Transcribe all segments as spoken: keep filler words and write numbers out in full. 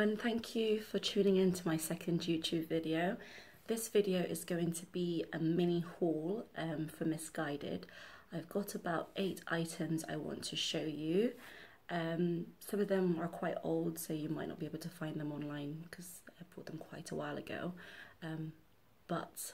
everyone, thank you for tuning in to my second YouTube video. This video is going to be a mini haul um, for Missguided. I've got about eight items I want to show you. Um, some of them are quite old, so you might not be able to find them online because I bought them quite a while ago. Um, but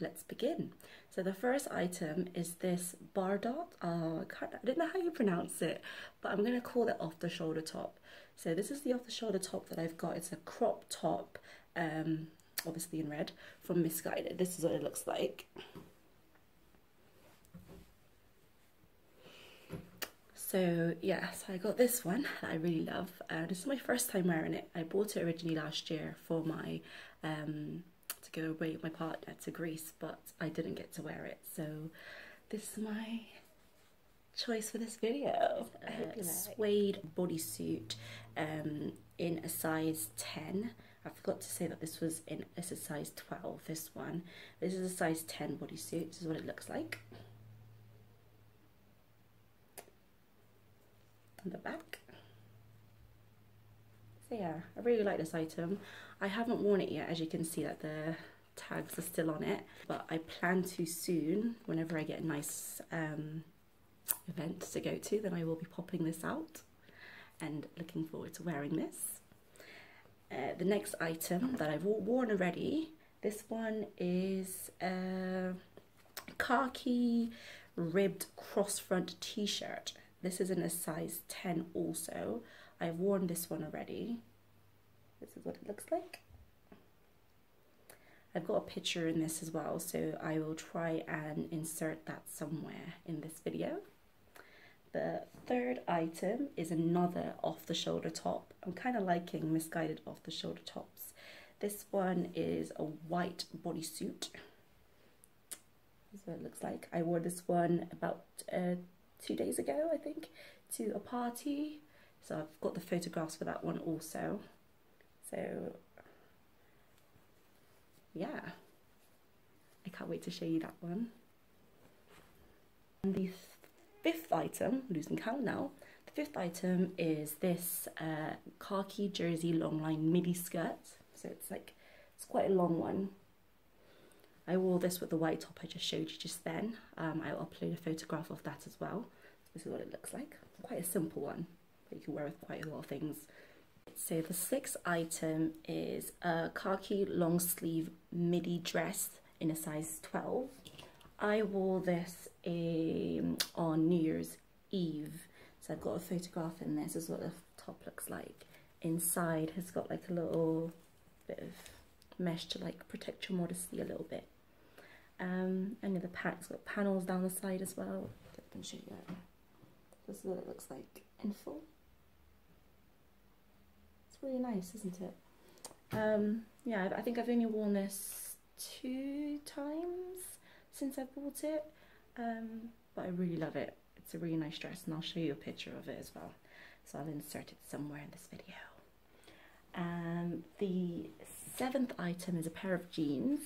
let's begin. So the first item is this Bardot. Uh, I don't know how you pronounce it, but I'm going to call it off-the-shoulder top. So this is the off-the-shoulder top that I've got. It's a crop top, um, obviously in red, from Missguided. This is what it looks like. So yeah, so I got this one that I really love. Uh, this is my first time wearing it. I bought it originally last year for my... Um, to go away with my partner to Greece, but I didn't get to wear it, so this is my choice for this video. Uh, suede bodysuit um, in a size ten. I forgot to say that this was in a size twelve, this one. This is a size ten bodysuit. This is what it looks like. On the back. So yeah, I really like this item. I haven't worn it yet, as you can see that the tags are still on it, but I plan to soon. Whenever I get a nice um, event to go to, then I will be popping this out and looking forward to wearing this. Uh, the next item that I've worn already, this one is a khaki ribbed cross front t-shirt. This is in a size ten also. I've worn this one already. This is what it looks like. I've got a picture in this as well, so I will try and insert that somewhere in this video. The third item is another off-the-shoulder top. I'm kind of liking Missguided off-the-shoulder tops. This one is a white bodysuit. This is what it looks like. I wore this one about uh, two days ago, I think, to a party. So I've got the photographs for that one also. So, yeah, I can't wait to show you that one. And the fifth item, losing count now, the fifth item is this uh, khaki jersey long line midi skirt. So it's like, it's quite a long one. I wore this with the white top I just showed you just then. Um, I'll upload a photograph of that as well. This is what it looks like. Quite a simple one, but you can wear with quite a lot of things. So the sixth item is a khaki long sleeve midi dress in a size twelve. I wore this um, on New Year's Eve. So I've got a photograph in this. This is what the top looks like. Inside has got like a little bit of mesh to like protect your modesty a little bit. Um, and the pack's got panels down the side as well. I can show you that. This is what it looks like in full. Really nice, isn't it? Um, yeah, I think I've only worn this two times since I bought it, um, but I really love it. It's a really nice dress, and I'll show you a picture of it as well. So I'll insert it somewhere in this video. Um, the seventh item is a pair of jeans.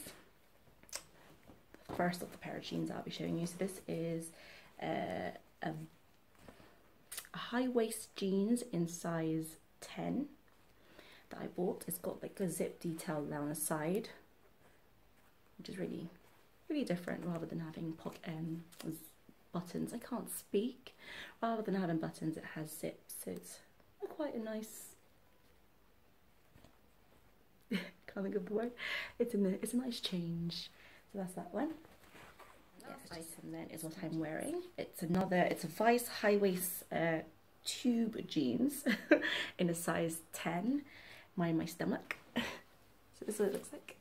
The first of the pair of jeans I'll be showing you. So this is uh, a, a high-waist jeans in size ten. That I bought. It's got like a zip detail down the side, which is really, really different rather than having pocket um, buttons. I can't speak. Rather than having buttons, it has zips, so it's quite a nice. Can't think of the word. It's a it's a nice change. So that's that one. Last item then is what I'm wearing. It's another. It's a Vice high waist uh, tube jeans in a size ten. Mind my stomach. So this is what it looks like.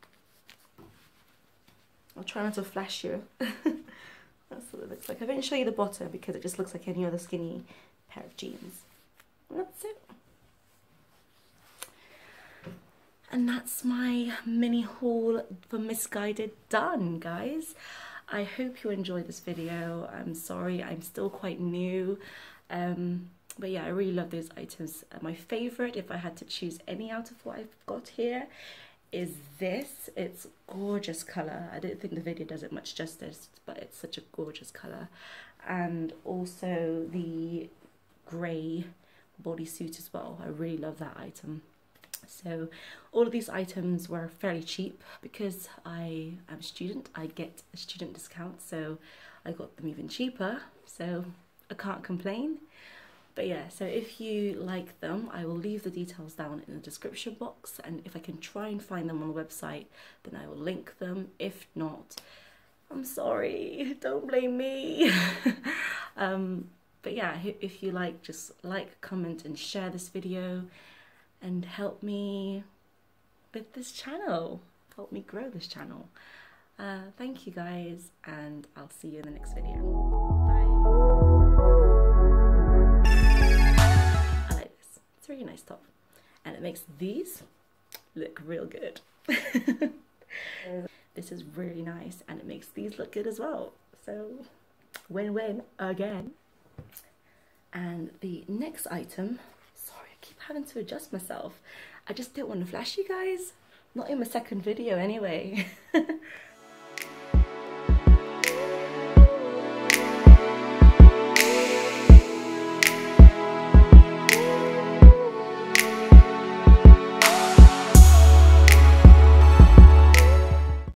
I'll try not to flash you. That's what it looks like. I won't show you the bottom because it just looks like any other skinny pair of jeans. And that's it. And that's my mini haul for Missguided done, guys. I hope you enjoyed this video. I'm sorry, I'm still quite new. Um, But yeah, I really love those items. Uh, my favourite, if I had to choose any out of what I've got here, is this. It's gorgeous colour. I don't think the video does it much justice, but it's such a gorgeous colour. And also the grey bodysuit as well. I really love that item. So all of these items were fairly cheap. Because I am a student, I get a student discount, so I got them even cheaper, so I can't complain. But yeah, so if you like them, I will leave the details down in the description box, and if I can try and find them on the website, then I will link them. If not, I'm sorry, don't blame me. um, but yeah, if you like, just like, comment and share this video and help me with this channel. Help me grow this channel. Uh, thank you guys, and I'll see you in the next video. It's a really nice top, and it makes these look real good. This is really nice, and it makes these look good as well. So win-win again. And the next item, sorry, I keep having to adjust myself. I just didn't want to flash you guys, not in my second video anyway.